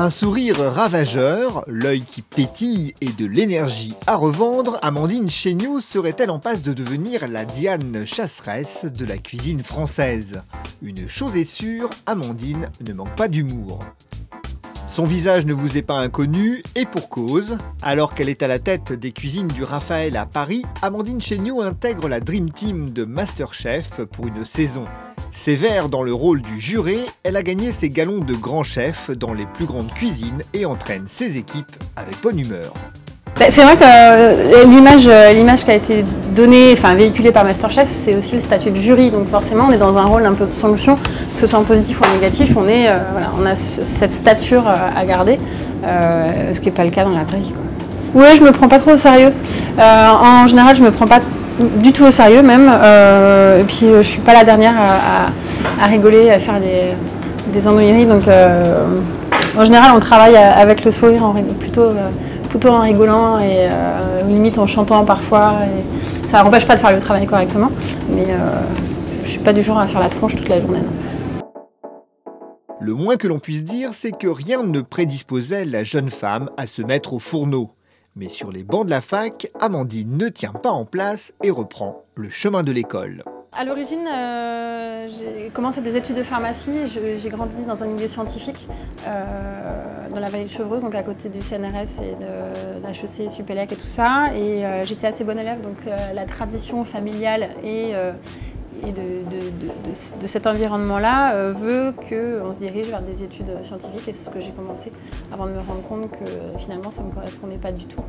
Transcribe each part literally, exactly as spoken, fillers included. Un sourire ravageur, l'œil qui pétille et de l'énergie à revendre, Amandine Chaignot serait-elle en passe de devenir la Diane Chasseresse de la cuisine française? Une chose est sûre, Amandine ne manque pas d'humour. Son visage ne vous est pas inconnu, et pour cause. Alors qu'elle est à la tête des cuisines du Raphaël à Paris, Amandine Chaignot intègre la Dream Team de Masterchef pour une saison. Sévère dans le rôle du juré, elle a gagné ses galons de grand chef dans les plus grandes cuisines et entraîne ses équipes avec bonne humeur. C'est vrai que l'image, l'image qui a été donnée, enfin véhiculée par Masterchef, c'est aussi le statut de jury. Donc forcément, on est dans un rôle un peu de sanction, que ce soit en positif ou en négatif, on, est, euh, voilà, on a cette stature à garder, euh, ce qui n'est pas le cas dans la vraie vie. Oui, je me prends pas trop au sérieux. Euh, en général, je me prends pas du tout au sérieux même. Euh, et puis, je suis pas la dernière à, à, à rigoler, à faire des, des ennuyeries. Donc, euh, en général, on travaille avec le sourire en, plutôt. Euh, plutôt en rigolant et euh, limite en chantant parfois. Et ça n'empêche pas de faire le travail correctement, mais euh, je ne suis pas du genre à faire la tronche toute la journée. Non. Le moins que l'on puisse dire, c'est que rien ne prédisposait la jeune femme à se mettre au fourneau. Mais sur les bancs de la fac, Amandine ne tient pas en place et reprend le chemin de l'école. À l'origine, euh, j'ai commencé des études de pharmacie. J'ai grandi dans un milieu scientifique, euh, dans la vallée de Chevreuse, donc à côté du C N R S et de, de l'H E C, Supélec et tout ça. Et euh, j'étais assez bonne élève, donc euh, la tradition familiale et, euh, et de, de, de, de, de cet environnement-là euh, veut qu'on se dirige vers des études scientifiques. Et c'est ce que j'ai commencé avant de me rendre compte que finalement, ça ne me correspondait pas du tout.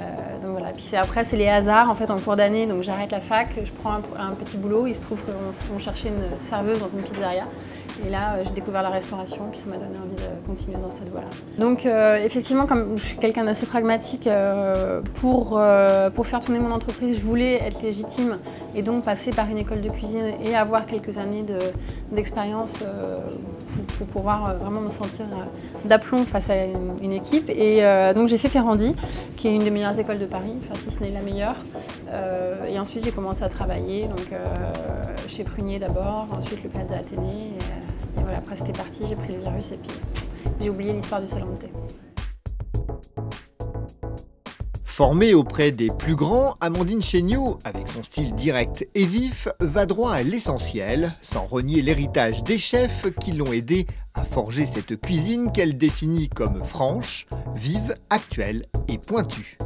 Euh, Donc voilà. Puis après, c'est les hasards. En fait, en cours d'année, donc j'arrête la fac, je prends un, un petit boulot. Il se trouve qu'on cherchait une serveuse dans une pizzeria. Et là, j'ai découvert la restauration, puis ça m'a donné envie de continuer dans cette voie-là. Donc euh, effectivement, comme je suis quelqu'un d'assez pragmatique, euh, pour, euh, pour faire tourner mon entreprise, je voulais être légitime et donc passer par une école de cuisine et avoir quelques années d'expérience de, euh, pour, pour pouvoir vraiment me sentir d'aplomb face à une, une équipe. Et euh, donc j'ai fait Ferrandi, qui est une des meilleures écoles de Paris, enfin si ce n'est la meilleure. Euh, et ensuite j'ai commencé à travailler donc, euh, chez Prunier d'abord, ensuite le Plaza Athénée. Et, et voilà, après c'était parti, j'ai pris le virus et puis j'ai oublié l'histoire du salon de thé. Formée auprès des plus grands, Amandine Chaignot, avec son style direct et vif, va droit à l'essentiel, sans renier l'héritage des chefs qui l'ont aidée à forger cette cuisine qu'elle définit comme franche, vive, actuelle et pointue.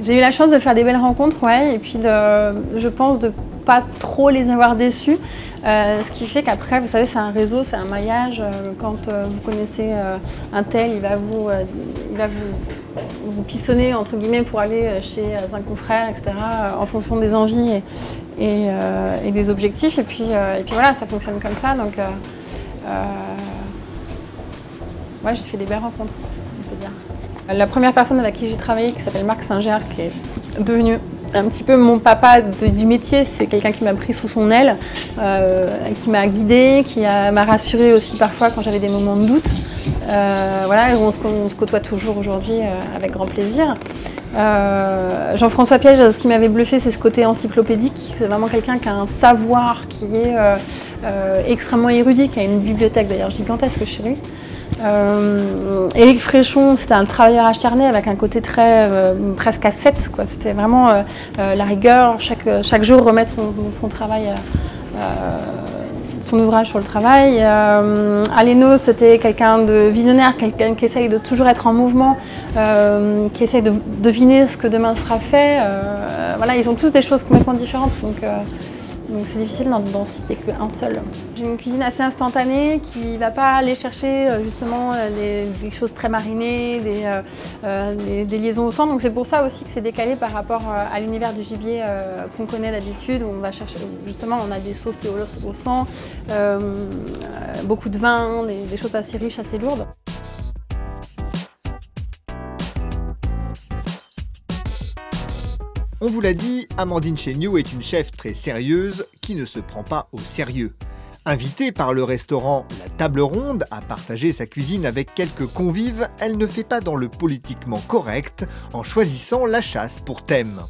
J'ai eu la chance de faire des belles rencontres, ouais, et puis de, je pense de pas trop les avoir déçus. Euh, ce qui fait qu'après, vous savez, c'est un réseau, c'est un maillage. Quand euh, vous connaissez euh, un tel, il va vous, euh, il va vous, vous pissonner, entre guillemets, pour aller chez euh, un confrère, et cetera, en fonction des envies et, et, euh, et des objectifs. Et puis, euh, et puis voilà, ça fonctionne comme ça. Donc, euh, euh, ouais, j'ai fait des belles rencontres, on peut dire. La première personne avec qui j'ai travaillé, qui s'appelle Marc Saint-Germain, qui est devenu un petit peu mon papa de, du métier, c'est quelqu'un qui m'a pris sous son aile, euh, qui m'a guidée, qui m'a rassurée aussi parfois quand j'avais des moments de doute. Euh, voilà, on se, on se côtoie toujours aujourd'hui euh, avec grand plaisir. Euh, Jean-François Piège, ce qui m'avait bluffé, c'est ce côté encyclopédique. C'est vraiment quelqu'un qui a un savoir qui est euh, euh, extrêmement érudit, qui a une bibliothèque d'ailleurs gigantesque chez lui. Euh, Éric Fréchon, c'était un travailleur acharné avec un côté très euh, presque à sept, quoi. C'était vraiment euh, euh, la rigueur, chaque, chaque jour remettre son, son travail, euh, son ouvrage sur le travail. Euh, Alléno, c'était quelqu'un de visionnaire, quelqu'un qui essaye de toujours être en mouvement, euh, qui essaye de deviner ce que demain sera fait. Euh, voilà, ils ont tous des choses complètement différentes. Donc, euh, Donc c'est difficile d'en citer qu'un seul. J'ai une cuisine assez instantanée qui ne va pas aller chercher justement des, des choses très marinées, des, euh, des, des liaisons au sang. Donc c'est pour ça aussi que c'est décalé par rapport à l'univers du gibier euh, qu'on connaît d'habitude, où on va chercher justement, on a des sauces qui sont au, au sang, euh, beaucoup de vin, des, des choses assez riches, assez lourdes. On vous l'a dit, Amandine Chaignot est une chef très sérieuse qui ne se prend pas au sérieux. Invitée par le restaurant La Table Ronde à partager sa cuisine avec quelques convives, elle ne fait pas dans le politiquement correct en choisissant la chasse pour thème.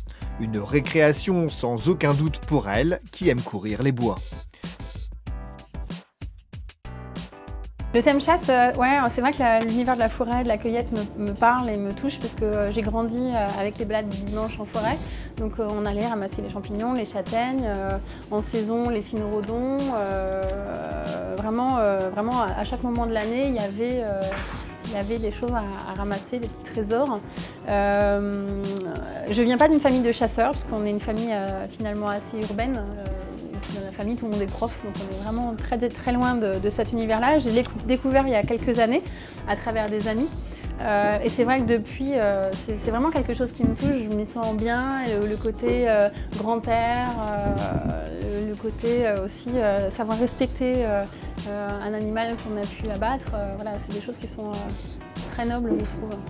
Une récréation sans aucun doute pour elle qui aime courir les bois. Le thème chasse, euh, ouais, c'est vrai que l'univers de la forêt, de la cueillette me, me parle et me touche parce que euh, j'ai grandi euh, avec les balades du dimanche en forêt. Donc euh, on allait ramasser les champignons, les châtaignes, euh, en saison les cynorhodons. Euh, vraiment, euh, vraiment, à chaque moment de l'année, il y avait... Euh, Il y avait des choses à, à ramasser, des petits trésors. Euh, je ne viens pas d'une famille de chasseurs, parce qu'on est une famille euh, finalement assez urbaine. Euh, dans la famille, tout le monde est prof, donc on est vraiment très, très loin de, de cet univers-là. Je l'ai découvert il y a quelques années à travers des amis. Euh, et c'est vrai que depuis, euh, c'est vraiment quelque chose qui me touche. Je m'y sens bien, le, le côté euh, grand air, euh, le, le côté euh, aussi euh, savoir respecter euh, euh, un animal qu'on a pu abattre. Euh, voilà, c'est des choses qui sont euh, très nobles, je trouve.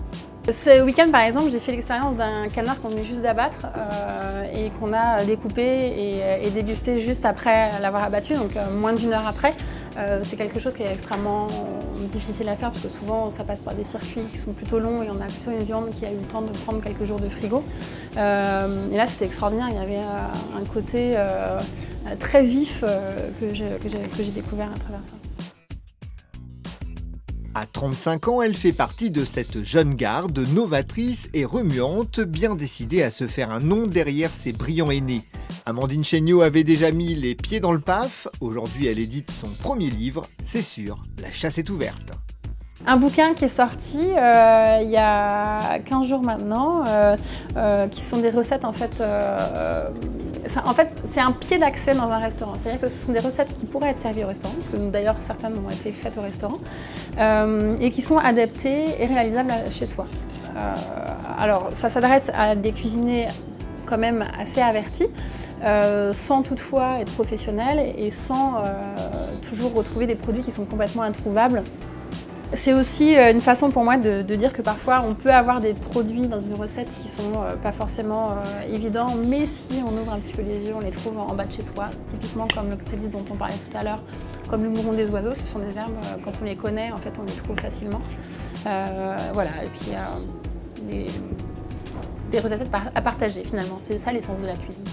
Ce week-end, par exemple, j'ai fait l'expérience d'un canard qu'on venait juste d'abattre euh, et qu'on a découpé et, et dégusté juste après l'avoir abattu, donc euh, moins d'une heure après. Euh, c'est quelque chose qui est extrêmement difficile à faire parce que souvent ça passe par des circuits qui sont plutôt longs et on a plutôt une viande qui a eu le temps de prendre quelques jours de frigo. Euh, et là, c'était extraordinaire, il y avait un côté euh, très vif euh, que j'ai découvert à travers ça. À trente-cinq ans, elle fait partie de cette jeune garde, novatrice et remuante, bien décidée à se faire un nom derrière ses brillants aînés. Amandine Chaignot avait déjà mis les pieds dans le paf. Aujourd'hui, elle édite son premier livre, c'est sûr, la chasse est ouverte. Un bouquin qui est sorti euh, il y a quinze jours maintenant, euh, euh, qui sont des recettes en fait... Euh, Ça, en fait, c'est un pied d'accès dans un restaurant. C'est-à-dire que ce sont des recettes qui pourraient être servies au restaurant, que d'ailleurs certaines ont été faites au restaurant, euh, et qui sont adaptées et réalisables chez soi. Euh, alors, ça s'adresse à des cuisiniers quand même assez avertis, euh, sans toutefois être professionnels et sans euh, toujours retrouver des produits qui sont complètement introuvables. C'est aussi une façon pour moi de, de dire que parfois on peut avoir des produits dans une recette qui ne sont pas forcément euh, évidents, mais si on ouvre un petit peu les yeux, on les trouve en, en bas de chez soi. Typiquement comme le célis dont on parlait tout à l'heure, comme le mouron des oiseaux, ce sont des herbes, quand on les connaît, en fait on les trouve facilement. Euh, voilà, et puis euh, des, des recettes à partager finalement, c'est ça l'essence de la cuisine.